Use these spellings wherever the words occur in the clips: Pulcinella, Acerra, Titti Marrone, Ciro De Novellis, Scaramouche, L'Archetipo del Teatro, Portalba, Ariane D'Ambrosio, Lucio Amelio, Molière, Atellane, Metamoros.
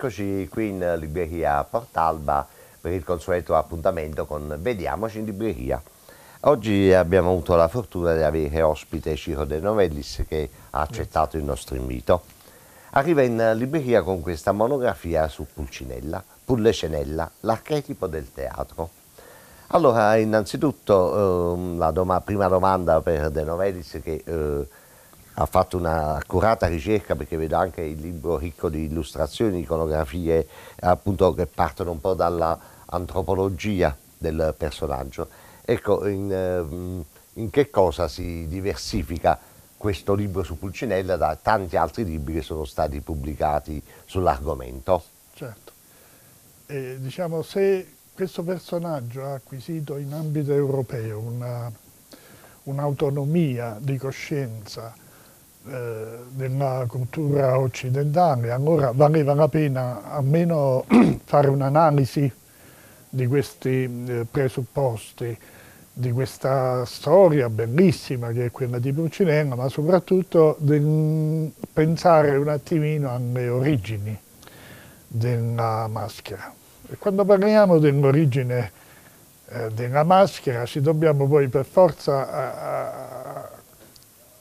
Eccoci qui in libreria Portalba per il consueto appuntamento con Vediamoci in libreria. Oggi abbiamo avuto la fortuna di avere ospite Ciro De Novellis, che ha accettato il nostro invito. Arriva in libreria con questa monografia su Pulcinella, l'archetipo del teatro. Allora, innanzitutto prima domanda per De Novellis, che ha fatto un'accurata ricerca, perché vedo anche il libro ricco di illustrazioni, iconografie appunto che partono un po' dall'antropologia del personaggio. Ecco, in che cosa si diversifica questo libro su Pulcinella da tanti altri libri che sono stati pubblicati sull'argomento? Certo. Diciamo, se questo personaggio ha acquisito in ambito europeo un'autonomia di coscienza nella cultura occidentale, allora valeva la pena almeno fare un'analisi di questi presupposti, di questa storia bellissima che è quella di Pulcinella, ma soprattutto pensare un attimino alle origini della maschera. E quando parliamo dell'origine della maschera ci dobbiamo poi per forza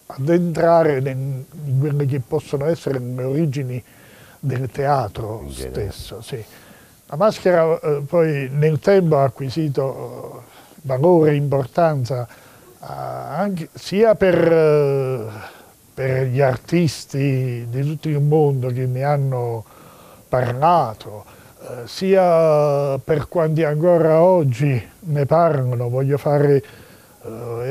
ad entrare in quelle che possono essere le origini del teatro stesso. Sì. La maschera poi nel tempo ha acquisito valore e importanza anche, sia per gli artisti di tutto il mondo che ne hanno parlato, sia per quanti ancora oggi ne parlano. Voglio fare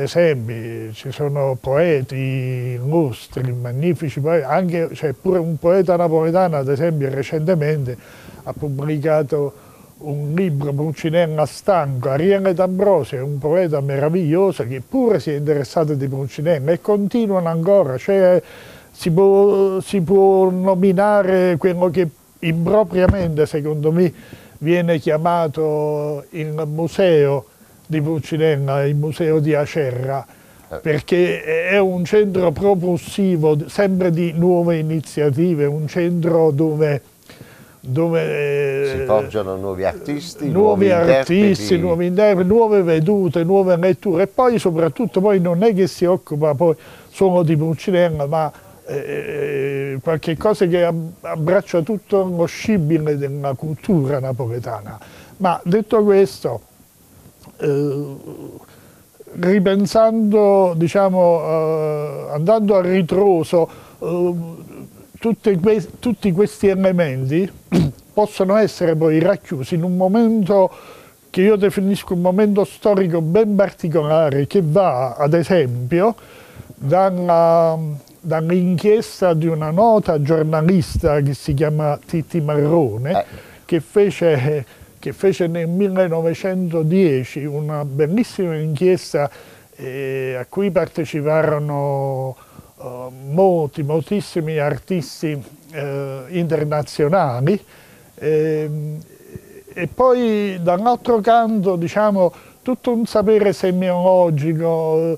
esempi, ci sono poeti illustri, magnifici poeti, anche, cioè, pure un poeta napoletano, ad esempio, recentemente ha pubblicato un libro, Pulcinella stanco. Ariane D'Ambrosio è un poeta meraviglioso che pure si è interessato di Pulcinella, e continuano ancora, cioè si può nominare quello che impropriamente, secondo me, viene chiamato il museo di Pulcinella, il museo di Acerra, perché è un centro propulsivo sempre di nuove iniziative, un centro dove si forgiano nuovi artisti, nuovi interpreti, nuove vedute, nuove letture, e poi soprattutto poi non è che si occupa poi solo di Pulcinella, ma qualche cosa che abbraccia tutto lo scibile della cultura napoletana. Ma detto questo, ripensando, diciamo, andando a ritroso, tutti questi elementi possono essere poi racchiusi in un momento che io definisco un momento storico ben particolare, che va ad esempio dall'inchiesta di una nota giornalista che si chiama Titti Marrone, che fece nel 1910 una bellissima inchiesta a cui parteciparono moltissimi artisti internazionali, e poi dall'altro canto, diciamo, tutto un sapere semiologico,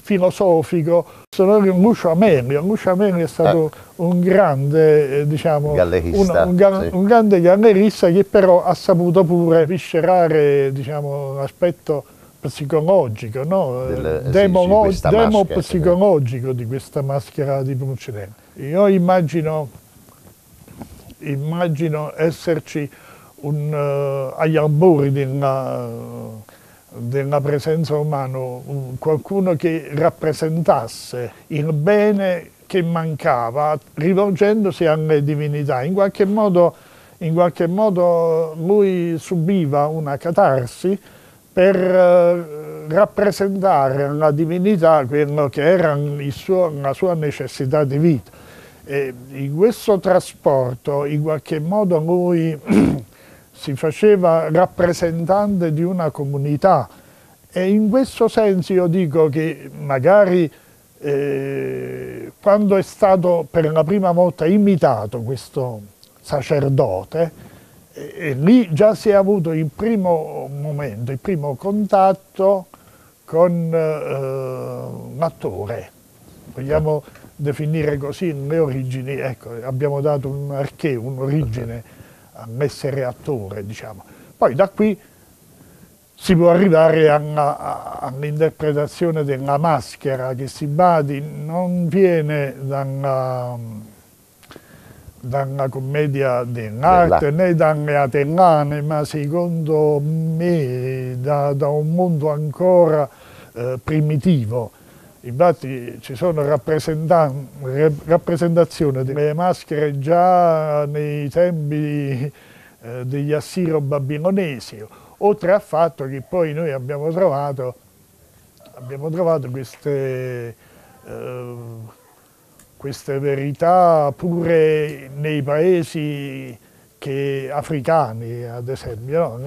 filosofico. Sono Lucio Amelio è stato un grande, diciamo, gallerista, un grande gallerista, che però ha saputo pure viscerare, diciamo, l'aspetto psicologico, no? Demopsicologico di questa maschera di Pulcinella. Io immagino esserci agli albori della presenza umana qualcuno che rappresentasse il bene che mancava, rivolgendosi alle divinità. In qualche modo lui subiva una catarsi per rappresentare alla divinità quello che era la sua necessità di vita. E in questo trasporto, in qualche modo, lui si faceva rappresentante di una comunità, e in questo senso io dico che magari quando è stato per la prima volta imitato questo sacerdote, e lì già si è avuto il primo momento, il primo contatto con l'attore. Vogliamo definire così le origini, ecco, abbiamo dato un arché, un'origine all'essere attore, diciamo. Poi da qui si può arrivare all'interpretazione della maschera, che si badi non viene dalla commedia dell'arte né dalle Atellane, ma secondo me da un mondo ancora primitivo. Infatti ci sono rappresentazioni delle maschere già nei tempi degli assiro-babilonesi, oltre al fatto che poi noi abbiamo trovato queste verità pure nei paesi africani, ad esempio.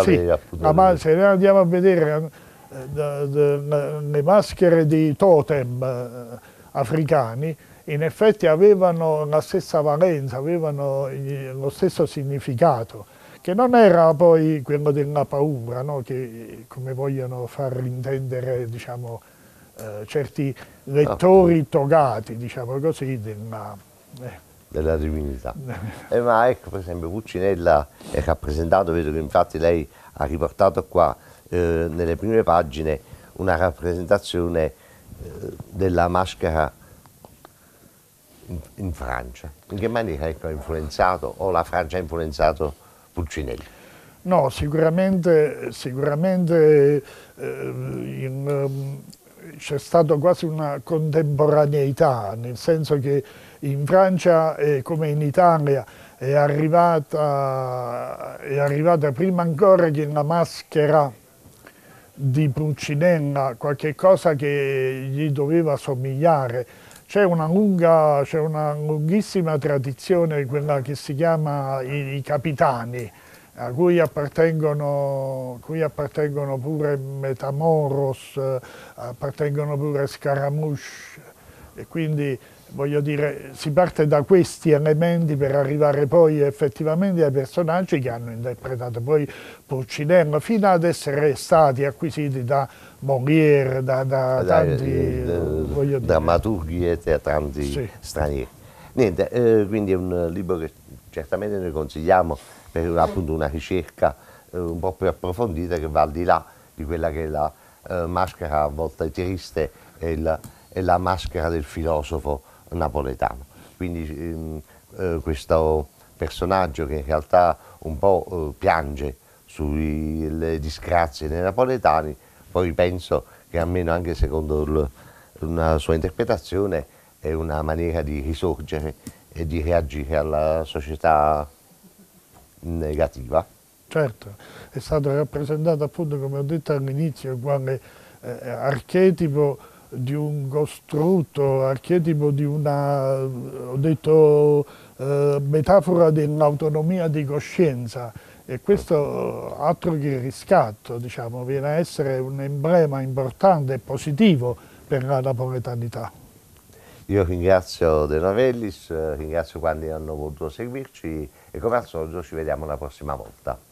Se noi andiamo a vedere le maschere di totem africani, in effetti avevano la stessa valenza, avevano lo stesso significato, che non era poi quello della paura, no? Che, come vogliono far intendere, diciamo, certi lettori togati, diciamo così, della divinità. Ma ecco, per esempio, Pulcinella è rappresentato, vedo che infatti lei ha riportato qua nelle prime pagine una rappresentazione della maschera in Francia. In che maniera, ecco, ha influenzato, o la Francia ha influenzato Pulcinella? No, sicuramente c'è stata quasi una contemporaneità, nel senso che in Francia, come in Italia, è arrivata prima ancora che la maschera di Pulcinella, qualche cosa che gli doveva somigliare. C'è una lunghissima tradizione, quella che si chiama i capitani, a cui appartengono pure Metamoros, appartengono pure Scaramouche, e quindi, voglio dire, si parte da questi elementi per arrivare poi effettivamente ai personaggi che hanno interpretato poi Pulcinella, fino ad essere stati acquisiti da Molière, da tanti drammaturghi e teatranti stranieri. Niente, quindi è un libro che certamente noi consigliamo per appunto una ricerca un po' più approfondita, che va al di là di quella che è la maschera a volte triste e la maschera del filosofo napoletano. Quindi questo personaggio che in realtà un po' piange sulle disgrazie dei napoletani, poi penso che almeno anche secondo una sua interpretazione è una maniera di risorgere e di reagire alla società negativa. Certo, è stato rappresentato appunto, come ho detto all'inizio, quale archetipo di un costrutto, archetipo di una, ho detto, metafora dell'autonomia di coscienza, e questo altro che riscatto, diciamo, viene a essere un emblema importante e positivo per la napoletanità. Io ringrazio De Novellis, ringrazio quanti hanno voluto seguirci e come al solito ci vediamo la prossima volta.